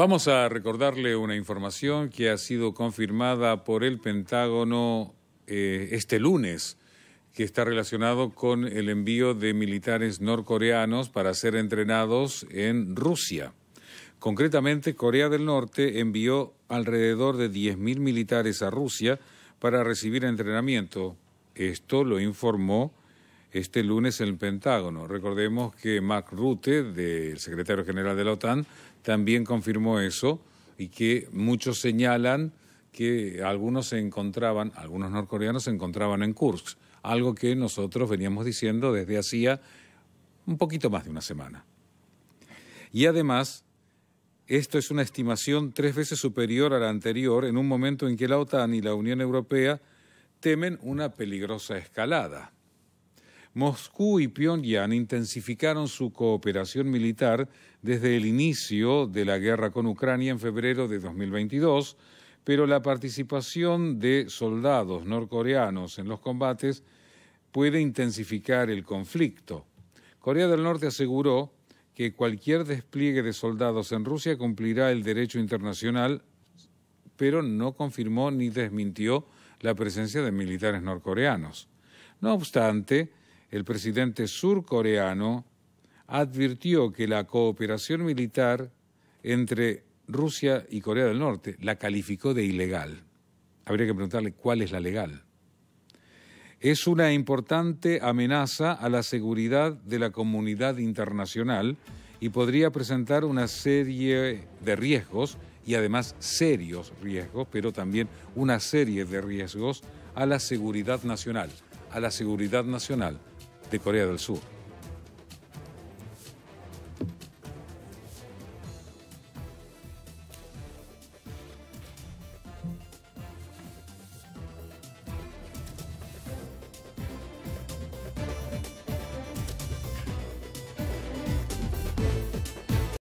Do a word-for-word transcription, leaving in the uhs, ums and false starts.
Vamos a recordarle una información que ha sido confirmada por el Pentágono eh, este lunes, que está relacionado con el envío de militares norcoreanos para ser entrenados en Rusia. Concretamente, Corea del Norte envió alrededor de diez mil militares a Rusia para recibir entrenamiento. Esto lo informó este lunes el Pentágono. Recordemos que Mark Rutte, del secretario general de la OTAN, también confirmó eso, y que muchos señalan que algunos se encontraban, algunos norcoreanos se encontraban en Kursk, algo que nosotros veníamos diciendo desde hacía un poquito más de una semana. Y además, esto es una estimación tres veces superior a la anterior en un momento en que la OTAN y la Unión Europea temen una peligrosa escalada. Moscú y Pyongyang intensificaron su cooperación militar desde el inicio de la guerra con Ucrania en febrero de dos mil veintidós, pero la participación de soldados norcoreanos en los combates puede intensificar el conflicto. Corea del Norte aseguró que cualquier despliegue de soldados en Rusia cumplirá el derecho internacional, pero no confirmó ni desmintió la presencia de militares norcoreanos. No obstante, el presidente surcoreano advirtió que la cooperación militar entre Rusia y Corea del Norte la calificó de ilegal. Habría que preguntarle cuál es la legal. Es una importante amenaza a la seguridad de la comunidad internacional y podría presentar una serie de riesgos, y además serios riesgos, pero también una serie de riesgos a la seguridad nacional, a la seguridad nacional de Corea del Sur.